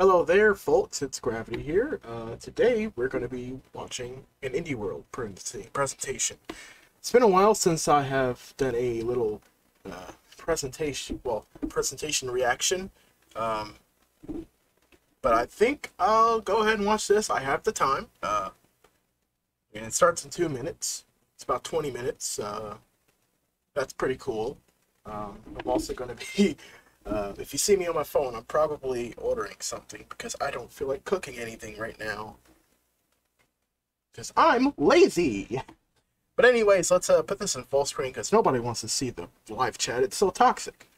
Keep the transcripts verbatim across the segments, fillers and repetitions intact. Hello there, folks. It's Gravity here. Uh, today, we're going to be watching an Indie World presentation. It's been a while since I have done a little uh, presentation, well, presentation reaction. Um, but I think I'll go ahead and watch this. I have the time. Uh, and it starts in two minutes. It's about twenty minutes. Uh, that's pretty cool. Um, I'm also going to be... Uh, if you see me on my phone, I'm probably ordering something because I don't feel like cooking anything right now. Because I'm lazy! But anyways, let's uh, put this in full screen because nobody wants to see the live chat. It's so toxic.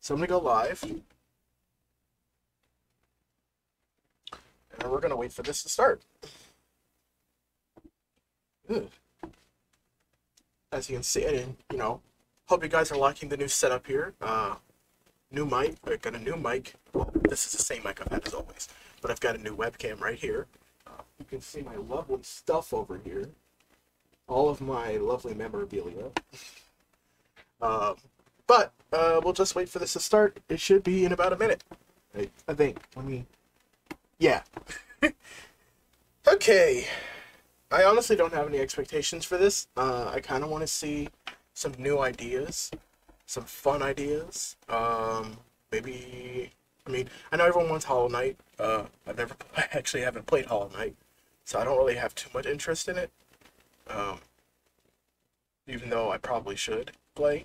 So I'm going to go live. And we're going to wait for this to start. Ooh. As you can see, I didn't, you know, hope you guys are liking the new setup here. Uh, New mic, I got a new mic. Well, this is the same mic I've had as always, but I've got a new webcam right here. Uh, you can see my lovely stuff over here, all of my lovely memorabilia. uh, but uh, we'll just wait for this to start. It should be in about a minute, I, I think. Let me, yeah. Okay, I honestly don't have any expectations for this. Uh, I kind of want to see some new ideas. Some fun ideas. Um, maybe, I mean, I know everyone wants Hollow Knight. Uh, I've never, I actually haven't played Hollow Knight, so I don't really have too much interest in it. Um, even though I probably should play,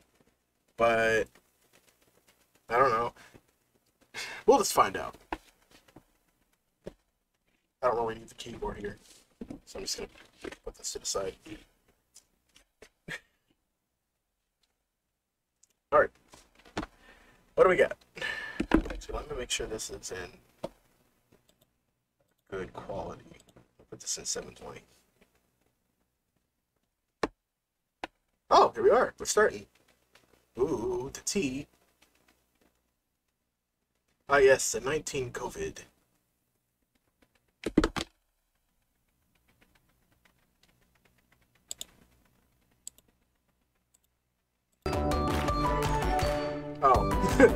but I don't know. We'll just find out. I don't really need the keyboard here, so I'm just gonna put this to the side. All right, what do we got? Actually, let me make sure this is in good quality. I'll put this in seven twenty. Oh, here we are. We're starting. Ooh, the tea. Ah, yes, the nineteen COVID.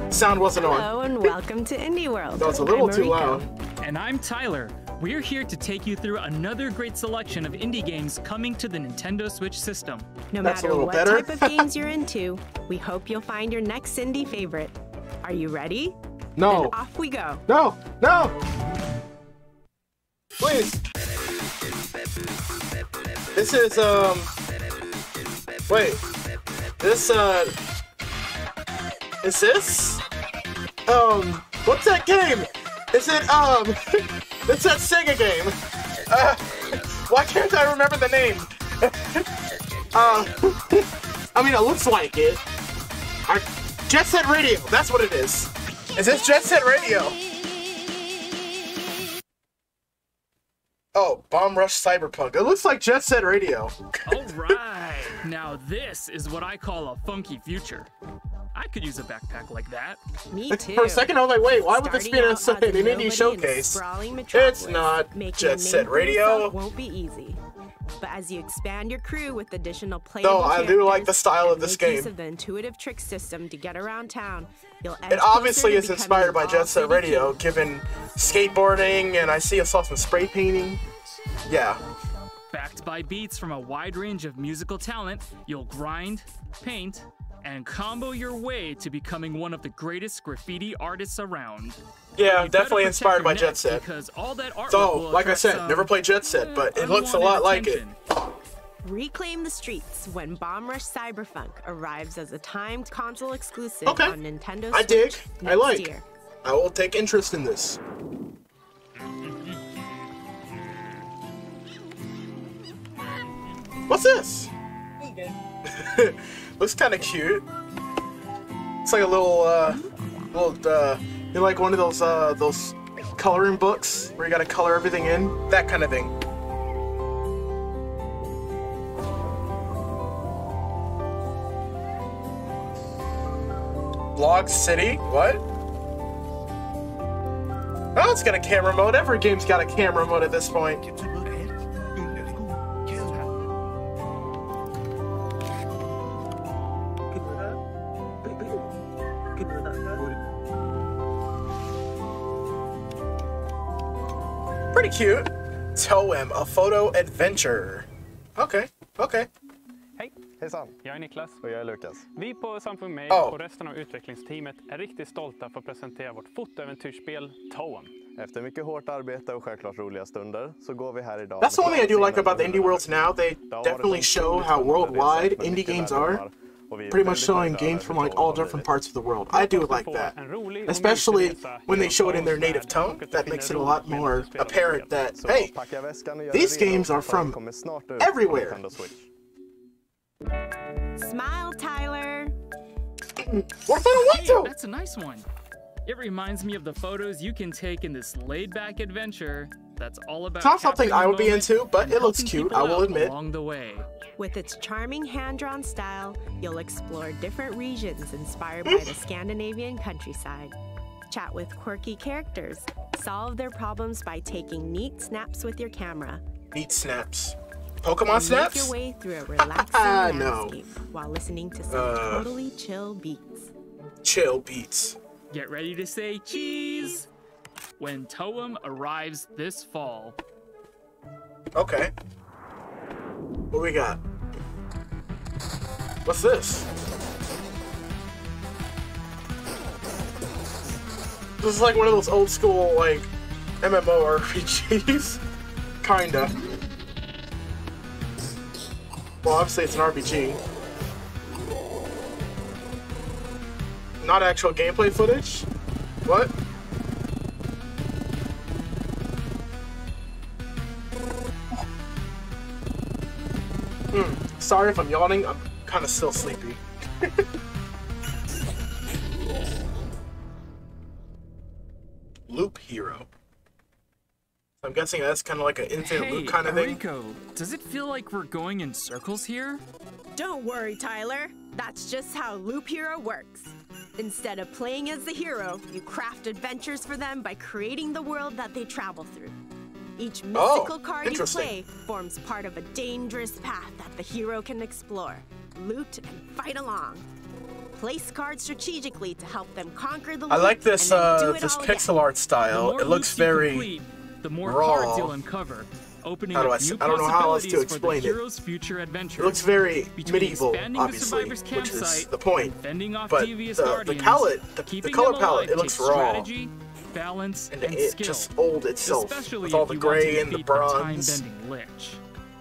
Sound wasn't on. Hello and welcome to Indie World. That was a little too loud. And I'm Tyler. We're here to take you through another great selection of indie games coming to the Nintendo Switch system. No matter what type of games you're into, we hope you'll find your next indie favorite. Are you ready? No. Then off we go. No, no. Please. This is um. Wait. This uh. Is this? Um, what's that game? Is it, um, it's that Sega game. Uh, why can't I remember the name? uh, I mean, it looks like it. I, Jet Set Radio, that's what it is. Is this Jet Set Radio? Oh, Bomb Rush Cyberpunk. It looks like Jet Set Radio. All right. Now this is what I call a funky future. I could use a backpack like that. Me too. For a second, I was like, wait, why would this be an indie showcase? It's not Jet Set Radio. Won't be easy. But as you expand your crew with additional playable characters, I do like the style of this game. Of the intuitive trick system to get around town. You'll it obviously is inspired by Jet Set Radio, given skateboarding, and I see yourself in spray painting. Yeah. Backed by beats from a wide range of musical talent, you'll grind, paint, and combo your way to becoming one of the greatest graffiti artists around. Yeah, you definitely inspired by Jet Set. Because all that artwork so, like I said, never played Jet Set, but it looks a lot attention. like it. Reclaim the streets when Bomb Rush Cyberpunk arrives as a timed console exclusive okay. on Nintendo Switch. I dig. I like. Year. I will take interest in this. What's this? Looks kind of cute. It's like a little, uh, little, uh, you like one of those, uh, those coloring books where you gotta color everything in. That kind of thing. Log City? What? Oh, it's got a camera mode. Every game's got a camera mode at this point. Pretty cute. Toem, a photo adventure. Okay, okay. Hej, hejsan. Jag är Niklas. Och jag är Lukas. Vi på Sampo Mail oh. och resten av utvecklingsteamet är riktigt stolta för att presentera vårt fotoäventyrsspel Toem. Efter mycket hårt arbete och självklart roliga stunder så går vi här idag. That's the only I do like about the indie worlds now. They definitely show how worldwide indie games are. Pretty much showing games from like all different parts of the world. I do like that. Especially when they show it in their native tongue, that makes it a lot more apparent that, hey, these games are from everywhere. Smile, Tyler. What photo was it? That's a nice one. It reminds me of the photos you can take in this laid-back adventure. That's all about. It's not something I would be into, but it looks cute, I will admit. Along the way. With its charming hand-drawn style, you'll explore different regions inspired by the Scandinavian countryside. Chat with quirky characters, solve their problems by taking neat snaps with your camera. Neat snaps. Pokemon and snaps? Make your way through a relaxing landscape no. while listening to some uh, totally chill beats. Chill beats. Get ready to say cheese when Toem arrives this fall. Okay. What we got? What's this? This is like one of those old school like M M O R P Gs. Kinda. Well, obviously it's an R P G. Not actual gameplay footage? What? Hmm. Sorry if I'm yawning. I'm kind of still sleepy. Loop Hero. I'm guessing that's kind of like an infinite hey, loop kind of thing. Rico, does it feel like we're going in circles here? Don't worry, Tyler. That's just how Loop Hero works. Instead of playing as the hero, you craft adventures for them by creating the world that they travel through. Each mystical oh, card you play forms part of a dangerous path that the hero can explore, loot, and fight along. Place cards strategically to help them conquer the loot. I like this uh, this pixel art style. It looks very complete, the more raw. Cards you'll uncover. Opening how do I, new I don't know how else to explain it. It looks very medieval, obviously, which is the point. But the, the palette, the, the color palette, it looks raw. Strategy, balance, and, and it skill. Just old itself, especially with all the gray and the bronze,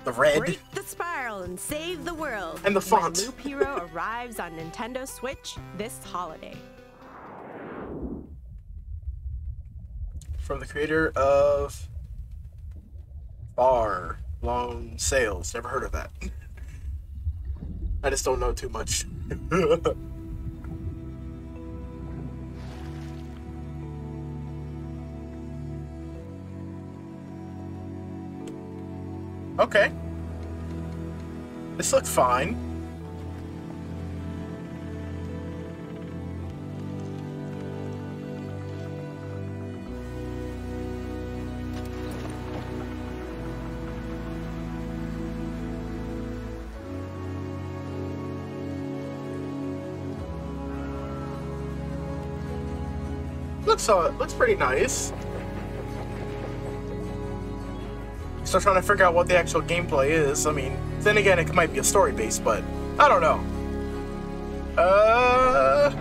the red, break the spiral and save the world. And the font. Loop Hero arrives on Nintendo Switch this holiday. From the creator of Far Lone Sails. Never heard of that. I just don't know too much. Okay. This looks fine. So it looks pretty nice. Still trying to figure out what the actual gameplay is. I mean, then again, it might be a story base, but I don't know. Uh.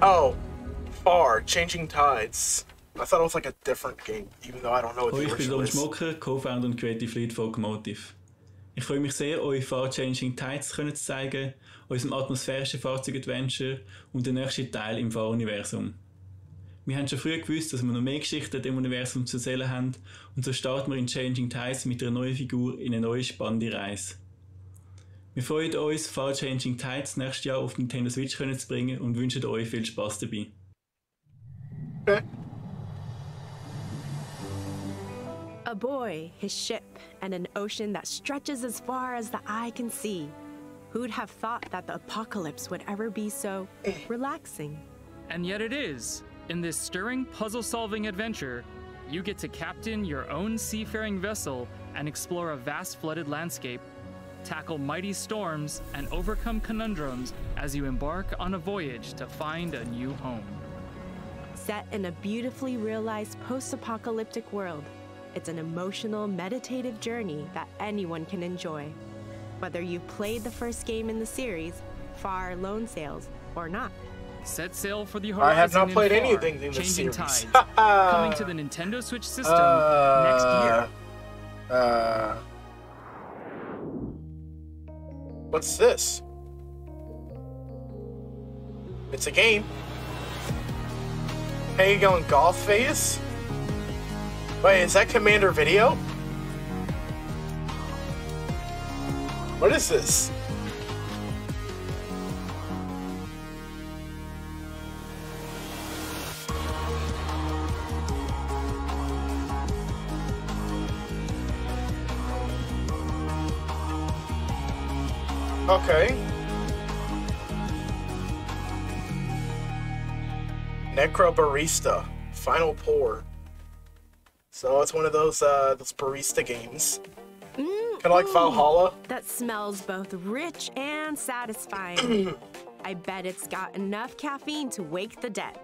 Oh, F A R: Changing Tides. I thought it was like a different game, even though I don't know what the original is. I'm Lorenz Mocker, co-founder and creative lead for Locomotive. Ich freue mich sehr, euch Far: Changing Tides zu zeigen, unserem atmosphärischen Fahrzeug-Adventure und den nächsten Teil im Far-Universum. Wir haben schon früh gewusst, dass wir noch mehr Geschichten dem Universum zu erzählen haben, und so starten wir in Changing Tides mit einer neuen Figur in eine neue spannende Reise. Wir freuen uns, Far: Changing Tides nächstes Jahr auf Nintendo Switch zu bringen und wünschen euch viel Spaß dabei. Okay. A boy, his ship, and an ocean that stretches as far as the eye can see. Who'd have thought that the apocalypse would ever be so relaxing? And yet it is. In this stirring, puzzle-solving adventure, you get to captain your own seafaring vessel and explore a vast flooded landscape. tackle mighty storms, and overcome conundrums as you embark on a voyage to find a new home. Set in a beautifully realized post-apocalyptic world, it's an emotional, meditative journey that anyone can enjoy. Whether you've played the first game in the series, Far Lone Sails, or not. Set sail for the horizon. I have not played in anything in this series. Tides, coming to the Nintendo Switch system uh, next year. Uh, what's this? It's a game. Hey, you going golf phase? Wait, is that Commander Video? What is this? Okay. Necrobarista, Final Pour. So it's one of those uh, those barista games. Mm, kind of like Valhalla. That smells both rich and satisfying. I bet it's got enough caffeine to wake the dead.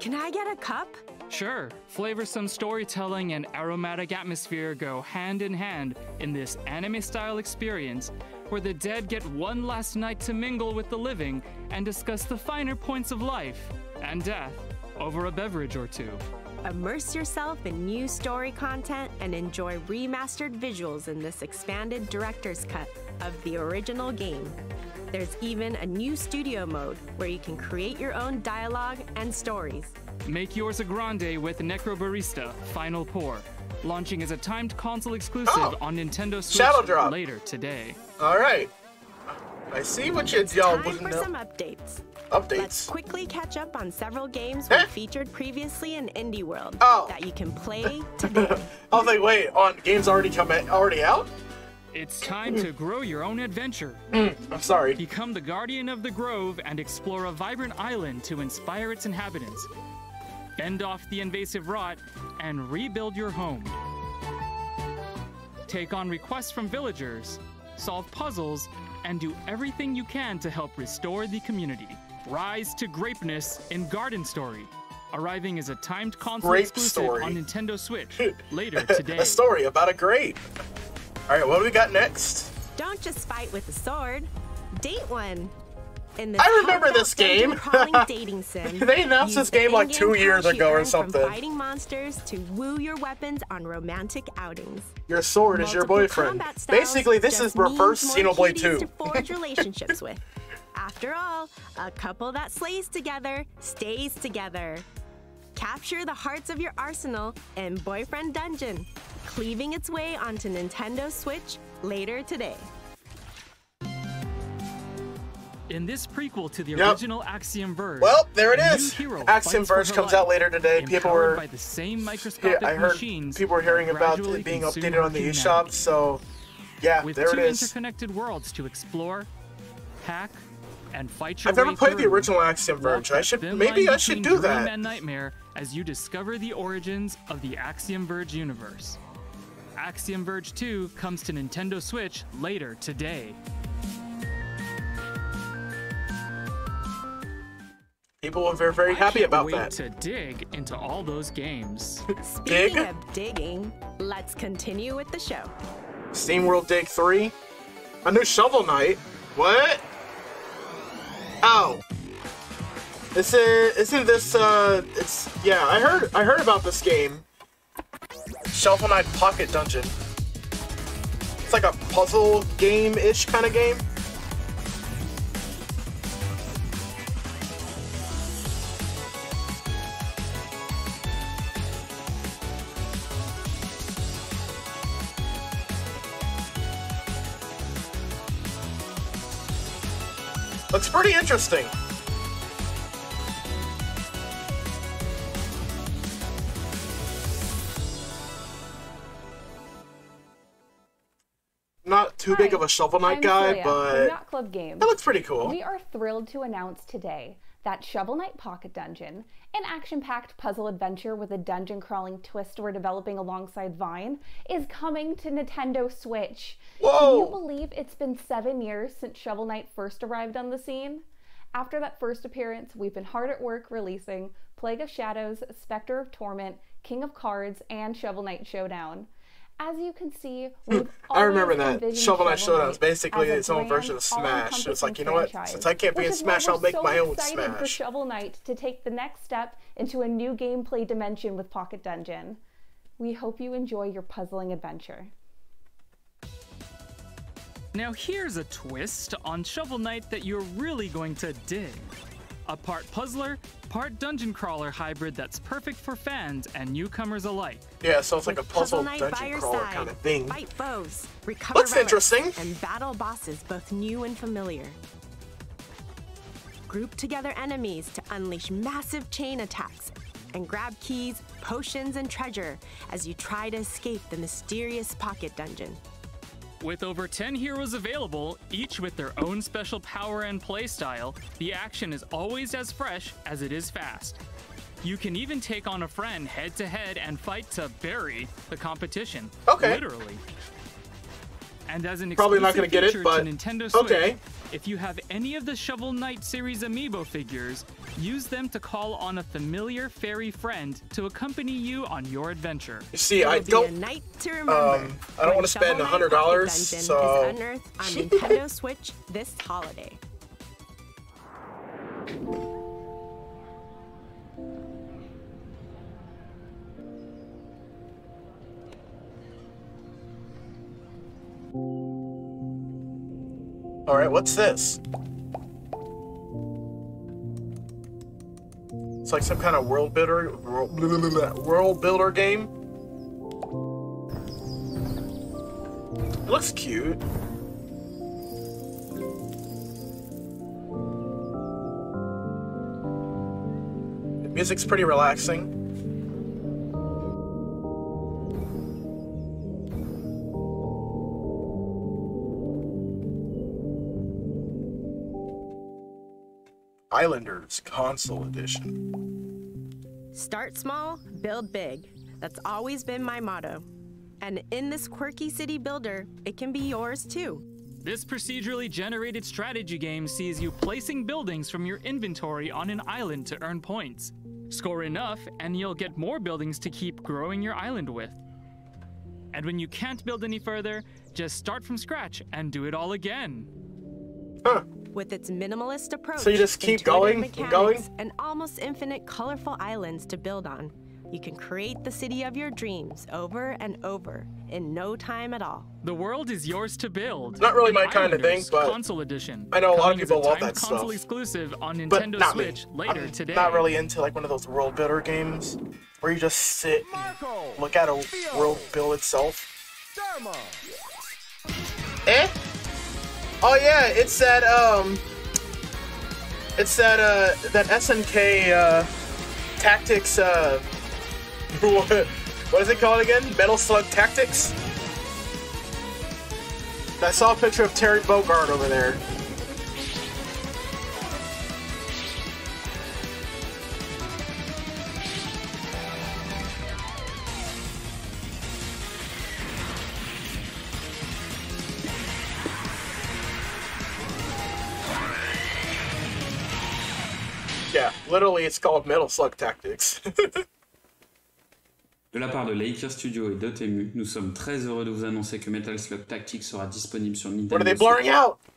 Can I get a cup? Sure. Flavorsome storytelling and aromatic atmosphere go hand in hand in this anime-style experience, where the dead get one last night to mingle with the living and discuss the finer points of life and death over a beverage or two. Immerse yourself in new story content and enjoy remastered visuals in this expanded director's cut of the original game. There's even a new studio mode where you can create your own dialogue and stories. Make yours a grande with Necrobarista Final Pour, launching as a timed console exclusive oh, on Nintendo Switch later today. All right, I see what you y'all wouldn't know. Some updates. Updates. Let's quickly catch up on several games eh? we featured previously in Indie World oh. that you can play today. I'll think, wait, on games already come at, already out? It's time to grow your own adventure. I'm sorry. Become the guardian of the grove and explore a vibrant island to inspire its inhabitants. Fend off the invasive rot and rebuild your home. Take on requests from villagers, solve puzzles, and do everything you can to help restore the community. Rise to greatness in Garden Story, arriving as a timed console exclusive on Nintendo Switch later today. A story about a grape. All right, what do we got next? Don't just fight with a sword, date one. In I remember this game. Dating sim, they announced this game like two years ago or something. From fighting monsters to woo your weapons on romantic outings. Your sword Multiple is your boyfriend. Basically, this is reverse Xenoblade two. To forge relationships with. After all, a couple that slays together stays together. Capture the hearts of your arsenal in Boyfriend Dungeon, cleaving its way onto Nintendo Switch later today. In this prequel to the yep. original Axiom Verge, well, there it is. Axiom Verge comes out later today. People were by the same microscopic I heard machines people were hearing about it being updated on the eShop, so yeah, with there two it is. Interconnected worlds to explore, hack, and fight your I've way never played through. the original Axiom Verge. I should maybe I should do that. And nightmare as you discover the origins of the Axiom Verge universe. Axiom Verge two comes to Nintendo Switch later today. People are very, very happy about wait that. To dig into all those games. Speaking dig? of digging, let's continue with the show. SteamWorld Dig three, a new Shovel Knight. What? Oh, this is isn't this? Uh, it's yeah. I heard I heard about this game. Shovel Knight Pocket Dungeon. It's like a puzzle game-ish kind of game. Looks pretty interesting. Not too Hi, big of a Shovel Knight I'm guy, Julia, but that looks pretty cool. We are thrilled to announce today That's Shovel Knight Pocket Dungeon, an action-packed puzzle adventure with a dungeon-crawling twist we're developing alongside Vine, is coming to Nintendo Switch. Whoa! Can you believe it's been seven years since Shovel Knight first arrived on the scene? After that first appearance, we've been hard at work releasing Plague of Shadows, Spectre of Torment, King of Cards, and Shovel Knight Showdown. As you can see, we've I remember that Shovel Knight Showdown is basically its own version of Smash. It's like, you know what? Since I can't be in Smash, I'll make my own Smash. We're so excited for Shovel Knight to take the next step into a new gameplay dimension with Pocket Dungeon. We hope you enjoy your puzzling adventure. Now here's a twist on Shovel Knight that you're really going to dig. A part puzzler, part dungeon crawler hybrid that's perfect for fans and newcomers alike. Yeah, so it's like a puzzle, puzzle dungeon crawler side, kind of thing. Fight foes, recover Looks relics, interesting. And battle bosses both new and familiar. Group together enemies to unleash massive chain attacks and grab keys, potions, and treasure as you try to escape the mysterious pocket dungeon. With over ten heroes available, each with their own special power and playstyle, the action is always as fresh as it is fast. You can even take on a friend head-to-head and fight to bury the competition. Okay. Literally. And as an Probably not gonna get it, but... to Nintendo Switch, okay. If you have any of the Shovel Knight series amiibo figures, use them to call on a familiar fairy friend to accompany you on your adventure. You see, I don't, um, I don't want to spend one hundred dollars, so... is unearthed on Nintendo Switch this holiday. All right, what's this? It's like some kind of world builder, world builder game. It looks cute. The music's pretty relaxing. Islanders Console Edition. Start small, build big. That's always been my motto. And in this quirky city builder, it can be yours too. This procedurally generated strategy game sees you placing buildings from your inventory on an island to earn points. Score enough and you'll get more buildings to keep growing your island with. And when you can't build any further, just start from scratch and do it all again. Huh. With its minimalist approach, so you just keep going and going, and almost infinite colorful islands to build on, you can create the city of your dreams over and over in no time at all. The world is yours to build. Not really my kind of thing, but console edition. I know a lot of people love that stuff. Console exclusive on Nintendo Switch later today. Not really into like one of those world builder games where you just sit and look at a world build itself. Eh? Oh yeah, it's that um, it's that uh, that S N K uh, Tactics. Uh, what is it called again? Metal Slug Tactics. I saw a picture of Terry Bogard over there. Literally, it's called Metal Slug Tactics. De la part de Laker Studio et Dotemu, nous sommes très heureux de vous annoncer que Metal Slug Tactics sera disponible sur Nintendo Switch.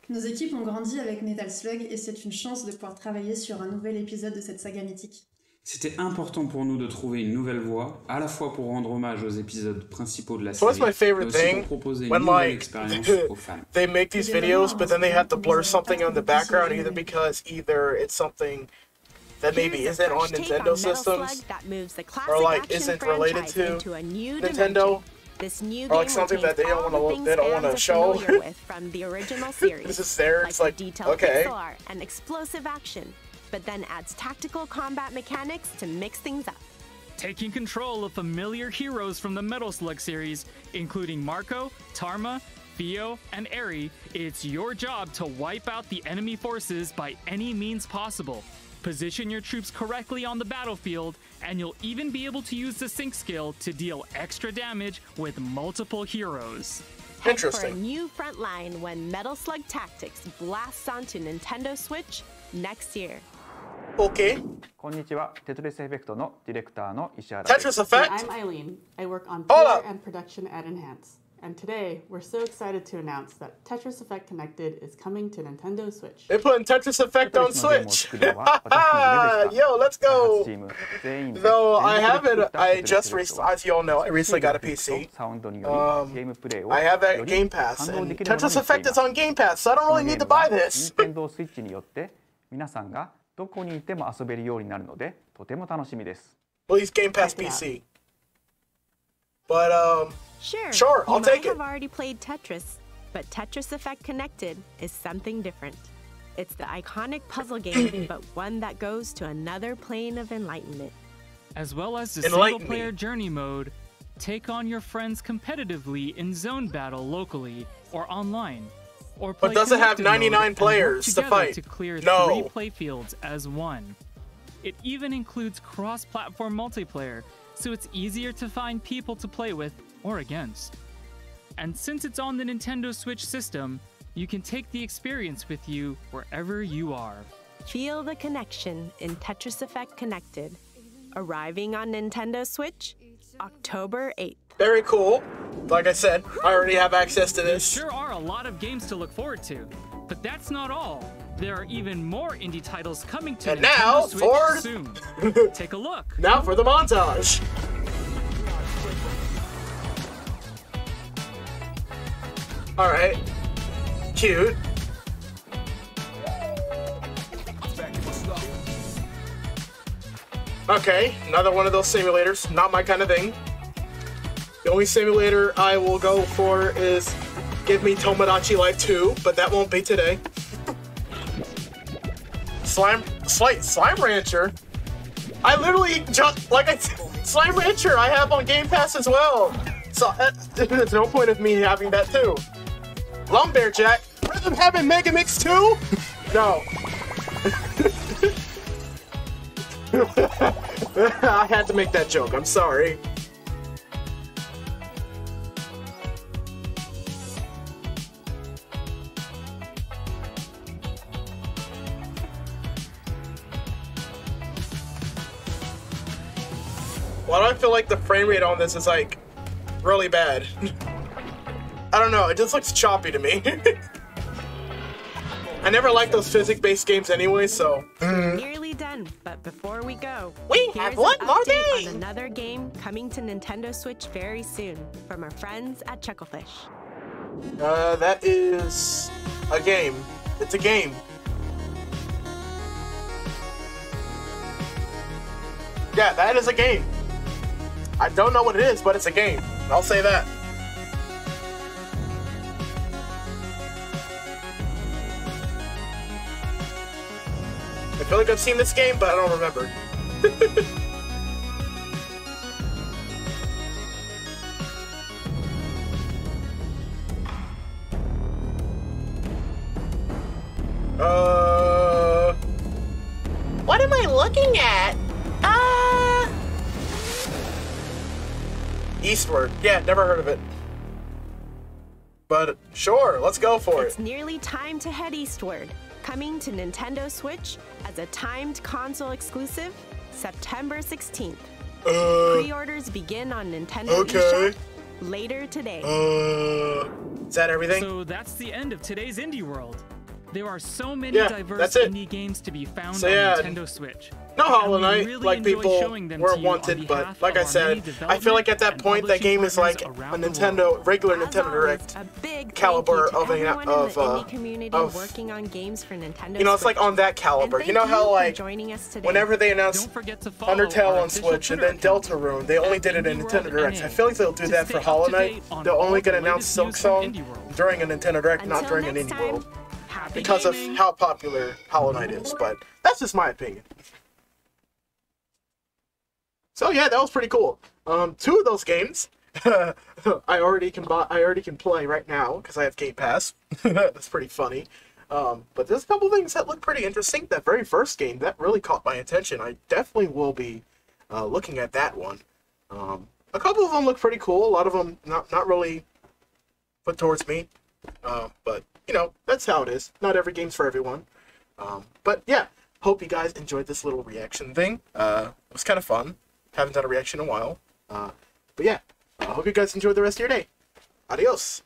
Nos équipes ont grandi avec Metal Slug et c'est une chance de pouvoir travailler sur un nouvel épisode de cette saga mythique. C'était important pour nous de trouver une nouvelle voie, à la fois pour rendre hommage aux épisodes principaux de la série, mais aussi pour proposer une nouvelle expérience aux fans. They make these videos, but then they have to blur something on the background, either because either it's something that maybe isn't on Nintendo systems, or like isn't related to Nintendo, or like something that they don't want to they don't want to show. This is there. It's like okay. An explosive action, but then adds tactical combat mechanics to mix things up. Taking control of familiar heroes from the Metal Slug series, including Marco, Tarma, Theo, and Eri, it's your job to wipe out the enemy forces by any means possible. Position your troops correctly on the battlefield, and you'll even be able to use the sync skill to deal extra damage with multiple heroes. Interesting. Head for a new front line when Metal Slug Tactics blasts onto Nintendo Switch next year. Okay. Konnichiwa, Tetris Effect no director no Ishihara. Tetris Effect? And I'm Eileen. I work on P R and production at Enhance. And today, we're so excited to announce that Tetris Effect Connected is coming to Nintendo Switch. They're putting Tetris Effect on Switch! Yo, let's go! Though I haven't, I just recently, as you all know, I recently got a P C. Um, I have that Game Pass, and Tetris Effect is on Game Pass, so I don't really need to buy this. Well, he's Game Pass P C. But, um... Sure, sure I'll take it. You might have already played Tetris, but Tetris Effect Connected is something different. It's the iconic puzzle game, but one that goes to another plane of enlightenment. As well as the single-player journey mode, take on your friends competitively in zone battle locally or online. Or play but doesn't have ninety-nine players to fight. To clear no. three play fields as one. It even includes cross-platform multiplayer, so it's easier to find people to play with or against. And since it's on the Nintendo Switch system, you can take the experience with you wherever you are. Feel the connection in Tetris Effect Connected. Arriving on Nintendo Switch, October eighth. Very cool. Like I said, I already have access to this. There sure are a lot of games to look forward to, but that's not all. There are even more indie titles coming to and Nintendo now Switch for... soon. Take a look. Now for the montage. All right, cute. Okay, another one of those simulators. Not my kind of thing. The only simulator I will go for is give me Tomodachi Life two, but that won't be today. Slime, slight Slime Rancher. I literally just like I Slime Rancher. I have on Game Pass as well, so uh, there's no point of me having that too. Lumberjack? Rhythm Heaven Mega Mix two? No. I had to make that joke, I'm sorry. Why do I feel like the frame rate on this is like really bad? I don't know, it just looks choppy to me. I never like those physics-based games anyway, so. We're nearly done, but before we go, we have one more day on another game coming to Nintendo Switch very soon from our friends at Chucklefish. Uh, that is a game. It's a game. Yeah, that is a game. I don't know what it is, but it's a game. I'll say that. I feel like I've seen this game, but I don't remember. uh, what am I looking at? Uh, Eastward. Yeah, never heard of it. But sure, let's go for it. It's nearly time to head eastward. Coming to Nintendo Switch as a timed console exclusive, September sixteenth. Uh, Pre-orders begin on Nintendo okay. eShop later today. Uh, is that everything? So that's the end of today's Indie World. There are so many yeah, diverse indie games to be found so, on yeah, Nintendo Switch. No Hollow Knight, really like people were wanted, but like I said, I feel like at that point that game is like a Nintendo, regular as Nintendo always, Direct caliber of a, of, uh, of, working on games for Nintendo you know, it's like on that caliber. You know how like, whenever they announced Undertale on Switch and then Deltarune, they only did it in Nintendo Directs. I feel like they'll do that for Hollow Knight. They're only gonna announce Silk Song during a Nintendo Direct, not during an Indie World. Because of how popular Hollow Knight is, but that's just my opinion. So yeah, that was pretty cool. Um, two of those games I already can buy, I already can play right now because I have Game Pass. That's pretty funny. Um, but there's a couple things that look pretty interesting. That very first game, that really caught my attention. I definitely will be uh, looking at that one. Um, a couple of them look pretty cool. A lot of them not, not really put towards me. Uh, but, you know, that's how it is. Not every game's for everyone. Um, but, yeah. Hope you guys enjoyed this little reaction thing. Uh, it was kind of fun. Haven't done a reaction in a while. Uh, but, yeah. I hope you guys enjoyed the rest of your day. Adios.